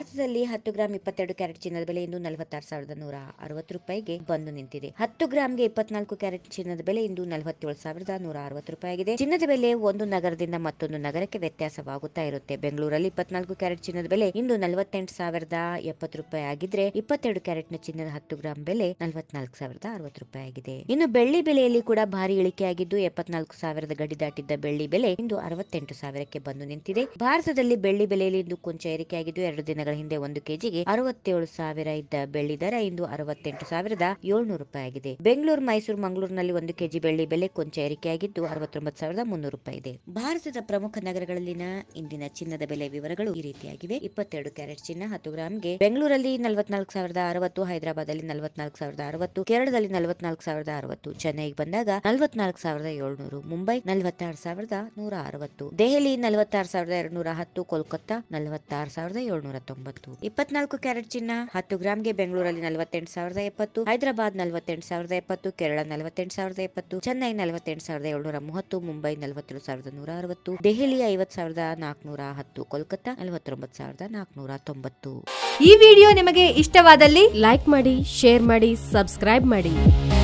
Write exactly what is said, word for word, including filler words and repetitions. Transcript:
ಭಾರತದಲ್ಲಿ ಹತ್ತು ಗ್ರಾಂ ಇಪ್ಪತ್ತೆರಡು ಕ್ಯಾರೆಟ್ ಚಿನ್ನದ ಬೆಲೆ ಇಂದು ನಲವತ್ತಾರು ಸಾವಿರದ ನೂರ ಅರವತ್ತು ರೂಪಾಯಿಗೆ ಬಂದು ನಿಂತಿದೆ. ಹತ್ತು ಗ್ರಾಂಗೆ ಇಪ್ಪತ್ನಾಲ್ಕು ಕ್ಯಾರೆಟ್ ಚಿನ್ನದ ಬೆಲೆ ಇಂದು ನಲವತ್ತೇಳು ಸಾವಿರದ ನೂರ ಅರವತ್ತು ರೂಪಾಯಿಯಾಗಿದೆ. ಚಿನ್ನದ ಬೆಲೆ ಒಂದು ನಗರದಿಂದ ಮತ್ತೊಂದು ನಗರಕ್ಕೆ ವ್ಯತ್ಯಾಸವಾಗುತ್ತಾ ಇರುತ್ತೆ. ಬೆಂಗಳೂರಲ್ಲಿ ಇಪ್ಪತ್ನಾಲ್ಕು ಕ್ಯಾರೆಟ್ ಚಿನ್ನದ ಬೆಲೆ ಇಂದು ನಲವತ್ತೆಂಟು ಸಾವಿರದ ಎಪ್ಪತ್ತು ರೂಪಾಯಿ ಆಗಿದ್ರೆ, ಇಪ್ಪತ್ತೆರಡು ಕ್ಯಾರೆಟ್ನ ಚಿನ್ನದ ಹತ್ತು ಗ್ರಾಂ ಬೆಲೆ ನಲವತ್ನಾಲ್ಕು ಸಾವಿರದ ಅರವತ್ತು ರೂಪಾಯಿ ಆಗಿದೆ. ಇನ್ನು ಬೆಳ್ಳಿ ಬೆಲೆಯಲ್ಲಿ ಕೂಡ ಭಾರಿ ಇಳಿಕೆಯಾಗಿದ್ದು, ಎಪ್ಪತ್ನಾಲ್ಕು ಸಾವಿರದ ಗಡಿ ದಾಟಿದ್ದ ಬೆಳ್ಳಿ ಬೆಲೆ ಇಂದು ಅರವತ್ತೆಂಟು ಸಾವಿರಕ್ಕೆ ಬಂದು ನಿಂತಿದೆ. ಭಾರತದಲ್ಲಿ ಬೆಳ್ಳಿ ಬೆಲೆಯಲ್ಲಿ ಇಂದು ಕೊಂಚ ಏರಿಕೆಯಾಗಿದ್ದು, ಎರಡು ದಿನಗಳ ಹಿಂದೆ ಒಂದು ಕೆಜಿಗೆ ಅರವತ್ತೇಳು ಸಾವಿರ ಇದ್ದ ಬೆಳ್ಳಿ ದರ ಇಂದು ಅರವತ್ತೆಂಟು ಸಾವಿರದ ಏಳ್ನೂರು ರೂಪಾಯಿ ಆಗಿದೆ. ಬೆಂಗಳೂರು, ಮೈಸೂರು, ಮಂಗಳೂರಿನಲ್ಲಿ ಒಂದು ಕೆಜಿ ಬೆಳ್ಳಿ ಬೆಲೆ ಕೊಂಚ ಏರಿಕೆಯಾಗಿದ್ದು ಅರವತ್ತೊಂಬತ್ತು ಸಾವಿರದ ಮುನ್ನೂರು ರೂಪಾಯಿ ಇದೆ. ಭಾರತದ ಪ್ರಮುಖ ನಗರಗಳಲ್ಲಿನ ಇಂದಿನ ಚಿನ್ನದ ಬೆಲೆ ವಿವರಗಳು ಈ ರೀತಿಯಾಗಿವೆ. ಇಪ್ಪತ್ತೆರಡು ಕ್ಯಾರೆಟ್ ಚಿನ್ನ ಹತ್ತು ಗ್ರಾಂಗೆ ಬೆಂಗಳೂರಲ್ಲಿ ನಲವತ್ನಾಲ್ಕು ಸಾವಿರದ ಅರವತ್ತು, ಹೈದರಾಬಾದಲ್ಲಿ ನಲವತ್ನಾಲ್ಕು ಸಾವಿರದ ಅರವತ್ತು, ಕೇರಳದಲ್ಲಿ ನಲವತ್ನಾಲ್ಕು ಸಾವಿರದ ಅರವತ್ತು, ಚೆನ್ನೈಗೆ ಬಂದಾಗ ನಲವತ್ನಾಲ್ಕು ಸಾವಿರದ ಏಳ್ನೂರು, ಮುಂಬೈ ನಲವತ್ತಾರು ಸಾವಿರದ ನೂರ ಅರವತ್ತು, ದೆಹಲಿ ನಲವತ್ತಾರು ಸಾವಿರದ ಎರಡು ನೂರ ಹತ್ತು, ಕೋಲ್ಕತ್ತಾ ನಲವತ್ತಾರು ಸಾವಿರದ ಏಳ್ನೂರ ತೊಂಬತ್ತು. ಇಪ್ಪತ್ನಾಲ್ಕು ಕ್ಯಾರೆಟ್ ಚಿನ್ನ ಹತ್ತು ಗ್ರಾಂಗೆ ಬೆಂಗಳೂರಲ್ಲಿ ನಲವತ್ತೆಂಟು ಸಾವಿರದ ಎಪ್ಪತ್ತು, ಹೈದರಾಬಾದ್ ನಲವತ್ತೆಂಟು ಸಾವಿರದ ಎಪ್ಪತ್ತು, ಕೇರಳ ನಲವತ್ತೆಂಟು ಸಾವಿರದ ಎಪ್ಪತ್ತು, ಚೆನ್ನೈ ನಲವತ್ತೆಂಟು ಸಾವಿರದ ಏಳ್ನೂರ ಮೂವತ್ತು, ಮುಂಬೈ ನಲವತ್ತೇಳು ಸಾವಿರದ ನೂರ ಅರವತ್ತು, ದೆಹಲಿ ಐವತ್ತು ಸಾವಿರದ ನಾಲ್ಕುನೂರ ಹತ್ತು, ಕೋಲ್ಕತ್ತಾ ನಲವತ್ತೊಂಬತ್ತು ಸಾವಿರದ ನಾಲ್ಕುನೂರ ತೊಂಬತ್ತು. ಈ ವಿಡಿಯೋ ನಿಮಗೆ ಇಷ್ಟವಾದಲ್ಲಿ ಲೈಕ್ ಮಾಡಿ, ಶೇರ್ ಮಾಡಿ, ಸಬ್ಸ್ಕ್ರೈಬ್ ಮಾಡಿ.